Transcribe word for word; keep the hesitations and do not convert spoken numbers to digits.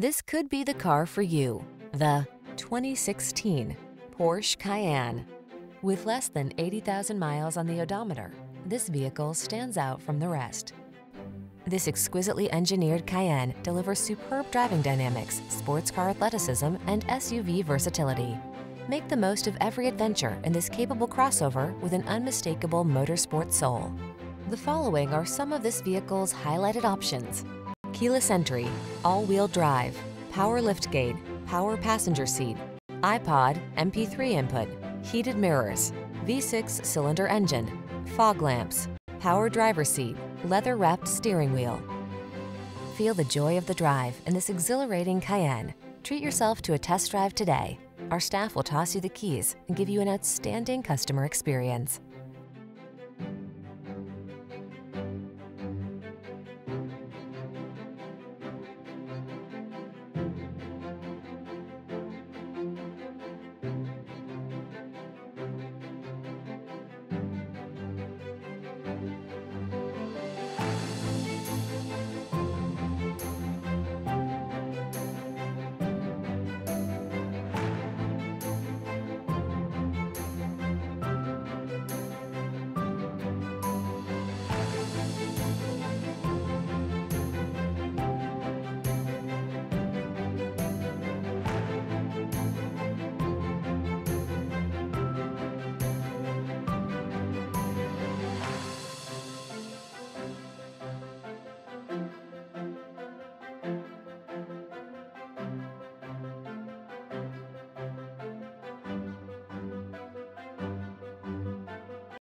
This could be the car for you. The twenty sixteen Porsche Cayenne. With less than eighty thousand miles on the odometer, this vehicle stands out from the rest. This exquisitely engineered Cayenne delivers superb driving dynamics, sports car athleticism, and S U V versatility. Make the most of every adventure in this capable crossover with an unmistakable motorsport soul. The following are some of this vehicle's highlighted options: keyless entry, all-wheel drive, power liftgate, power passenger seat, iPod, M P three input, heated mirrors, V six cylinder engine, fog lamps, power driver seat, leather-wrapped steering wheel. Feel the joy of the drive in this exhilarating Cayenne. Treat yourself to a test drive today. Our staff will toss you the keys and give you an outstanding customer experience.